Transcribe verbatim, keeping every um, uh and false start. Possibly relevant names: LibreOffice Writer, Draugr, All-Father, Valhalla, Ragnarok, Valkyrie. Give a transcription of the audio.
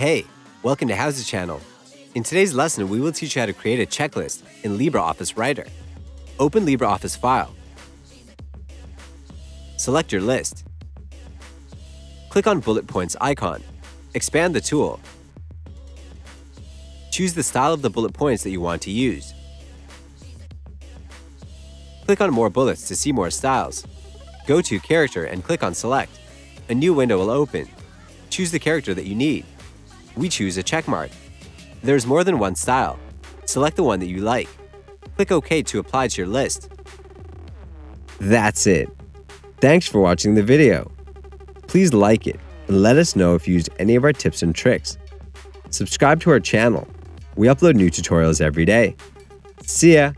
Hey, welcome to House's channel. In today's lesson, we will teach you how to create a checklist in LibreOffice Writer. Open LibreOffice file. Select your list. Click on bullet points icon. Expand the tool. Choose the style of the bullet points that you want to use. Click on more bullets to see more styles. Go to character and click on select. A new window will open. Choose the character that you need. We choose a checkmark. There's more than one style. Select the one that you like. Click OK to apply to your list. That's it. Thanks for watching the video. Please like it and let us know if you used any of our tips and tricks. Subscribe to our channel. We upload new tutorials every day. See ya!